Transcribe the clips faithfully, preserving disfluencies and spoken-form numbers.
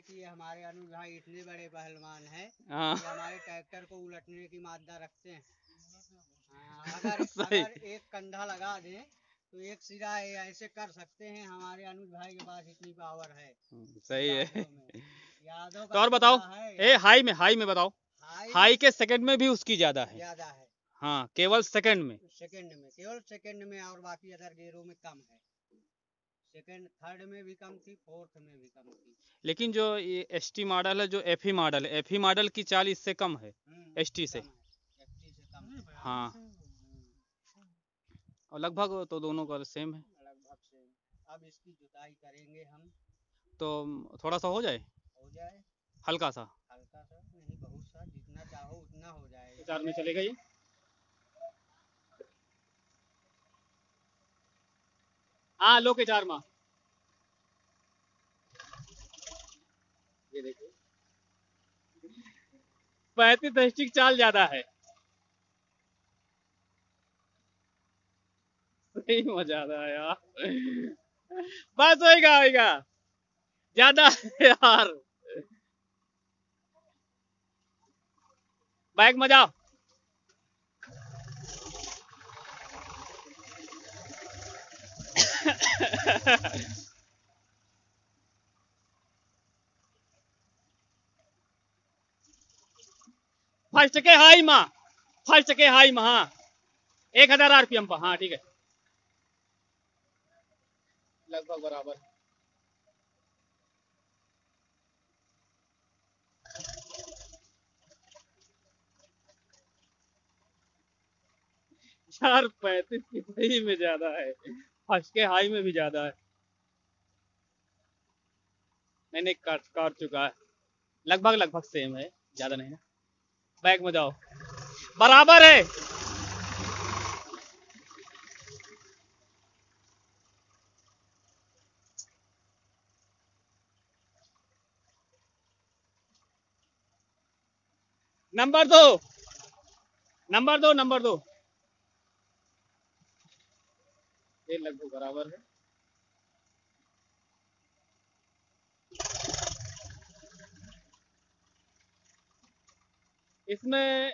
है कि हमारे अनुग्रह इतने बड़े पहलवान हैं कि हमारे ट्रैक्टर को उलटने की मादा रखते हैं। अगर, अगर एक कंधा लगा दें तो एक सिरा ऐसे कर सकते हैं। हमारे अनुज भाई के पास इतनी पावर है। सही है। यादव तो और बताओ ए हाई में हाई में बताओ हाई, हाई के सेकंड में भी उसकी ज्यादा है ज्यादा है हाँ केवल सेकंड में सेकंड में केवल सेकंड में और बाकी अदर गेरों में कम है। सेकंड थर्ड में भी कम थी, फोर्थ में भी कम थी। लेकिन जो ये एस टी मॉडल है, जो एफ ई मॉडल है, एफ ई मॉडल की चाल इससे कम है, एस टी से हाँ, और लगभग तो दोनों का सेम है। अब इसकी जुताई करेंगे हम तो थोड़ा सा हो जाए हो जाए हल्का सा हल्का सा नहीं बहुत सा, जितना चाहो उतना हो जाए। चार में चलेगा ये। हाँ लो के चार माँ ये देखो पैंतीस दशमलव चाल ज्यादा है। मजा यार बस होएगा होएगा ज्यादा यार बाइक मजा फर्स्ट के हाई माँ फर्स्ट के हाई माँ हाँ एक हजार आरपीएम पर हाँ ठीक है लगभग बराबर। चार पैंतीस की हाई में ज्यादा है, फर्स्ट के हाई में भी ज्यादा है। मैंने काट काट चुका है लगभग लगभग सेम है ज्यादा नहीं ना। बैक में जाओ बराबर है। नंबर दो नंबर दो नंबर दो ये लगभग बराबर है। इसमें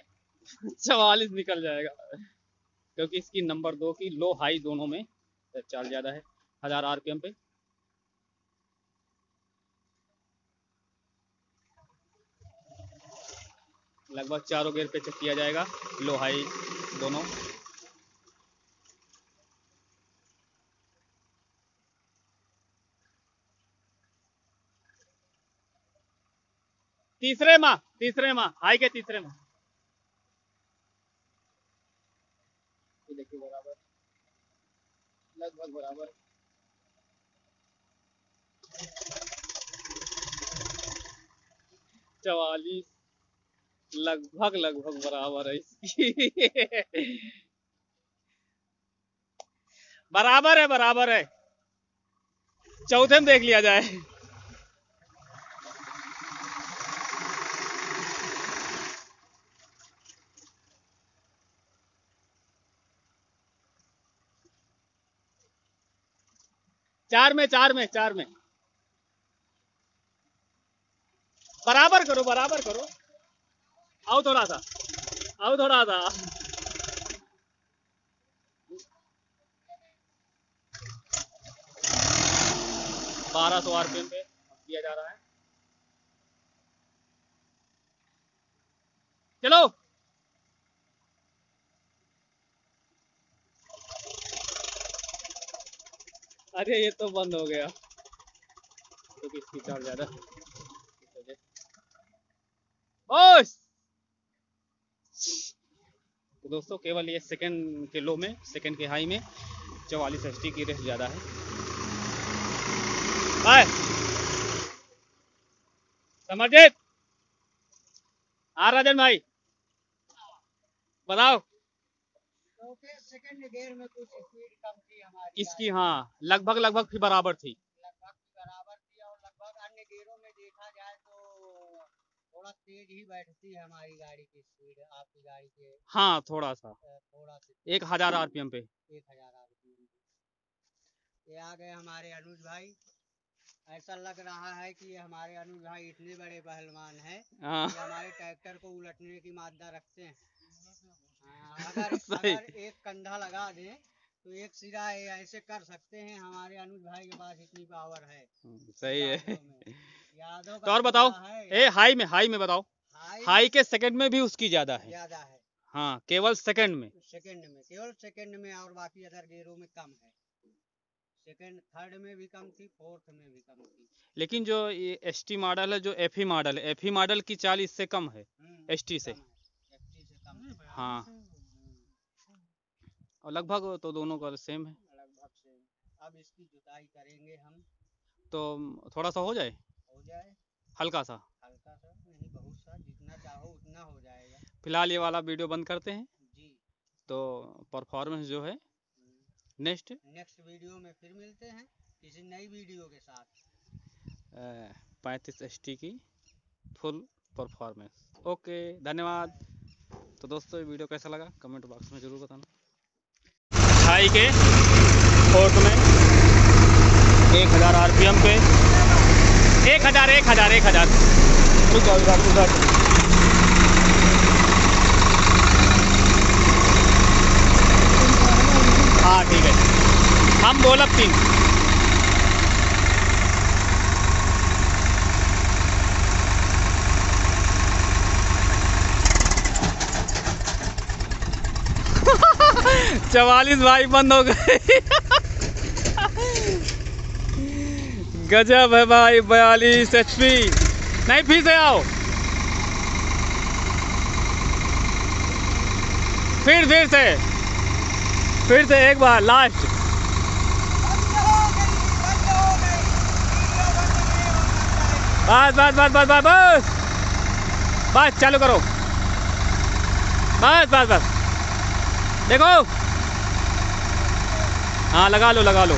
चवालीस निकल जाएगा क्योंकि इसकी नंबर दो की लो हाई दोनों में चाल ज्यादा है। हजार आरपीएम पे लगभग चारों गेयर पे चेक किया जाएगा लो हाई दोनों। तीसरे माह तीसरे माह हाई के तीसरे माह देखिए बराबर लगभग बराबर। चवालीस लगभग लगभग बराबर है इसकी। बराबर है बराबर है चौथे में देख लिया जाए। चार में चार में चार में बराबर करो बराबर करो। आओ थोड़ा सा आओ थोड़ा सा बारह सौ आरपीएम पे किया जा रहा है। चलो अरे ये तो बंद हो गया क्योंकि इसकी चाल ज्यादा बस। तो दोस्तों केवल ये सेकंड के लो में सेकंड के हाई में चवालीस एच टी की रेस ज्यादा है। बाय समर्जित आ राजन भाई बताओ तो सेकंड गियर में कुछ स्पीड कम थी हमारी इसकी हाँ लगभग लगभग फिर बराबर थी लगभग बराबर थी और लगभग अन्य गियरों में देखा जाए तो थोड़ा तेज ही बैठती है हमारी गाड़ी की स्पीड आपकी गाड़ी के हाँ थोड़ा सा थोड़ा सा एक हजार आरपीएम पे एक हजार आरपीएम पे। ये आ गए हमारे अनुज भाई ऐसा लग रहा है कि हमारे अनुज भाई इतने बड़े पहलवान हैं कि हमारे ट्रैक्टर को उलटने की मादा रखते हैं। अगर, अगर एक कंधा लगा दें तो एक सिरा ऐसे कर सकते हैं। हमारे अनुज भाई के पास इतनी पावर है। सही है। यादव तो और बताओ ए हाई में हाई में बताओ हाई, हाई के सेकंड में भी उसकी ज्यादा है ज्यादा है हाँ केवल सेकंड में सेकंड में केवल सेकंड में और बाकी अदर गेरों में कम है। सेकंड थर्ड में भी कम थी, फोर्थ में भी कम थी। लेकिन जो ये एस टी मॉडल है, जो एफ ई मॉडल है, एफ ई मॉडल की चाल इससे कम है एस टी से, से कम है। हाँ और लगभग तो दोनों का सेम है लगभग सेम। अब इसकी जुताई करेंगे हम तो थोड़ा सा हो जाए हो जाए हल्का सा हल्का सा नहीं बहुत सा, जितना चाहो उतना हो जाएगा। फिलहाल ये वाला वीडियो बंद करते हैं जी। तो परफॉर्मेंस जो है नेक्स्ट नेक्स्ट वीडियो में फिर मिलते हैं किसी नई वीडियो के साथ। पैंतीस एस टी की फुल परफॉर्मेंस। ओके धन्यवाद। तो दोस्तों ये वीडियो कैसा लगा कमेंट बॉक्स में ज़रूर बताना। हाई के फोर्थ में एक हज़ार आर पी एम पे एक हज़ार एक हज़ार एक हज़ार हाँ ठीक है हम बोलब तीन चवालीस भाई बंद हो गए। गजब है भाई। बयालीस एच पी नहीं फिर से आओ फिर फिर से फिर से एक बार लास्ट। बस बस बस बस बस बस बस चालू करो बस बस बस देखो हाँ लगा लो लगा लो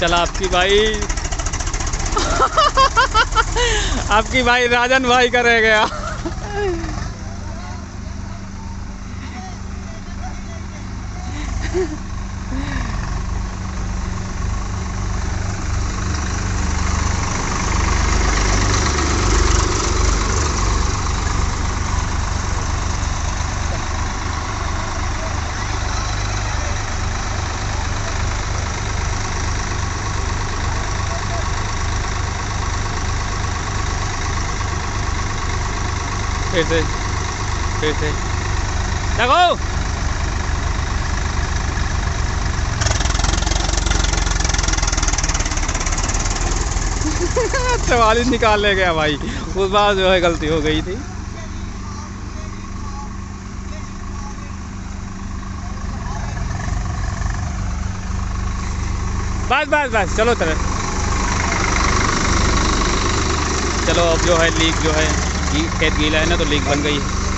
चला आपकी भाई आपकी भाई राजन भाई का रह गया। फिर से फिर से देखो चवालीस निकाल ले गया भाई। उस बार जो है गलती हो गई थी। बस बस बस चलो तरह चलो अब जो है लीक जो है खेत गीला है ना तो लीक बन गई है।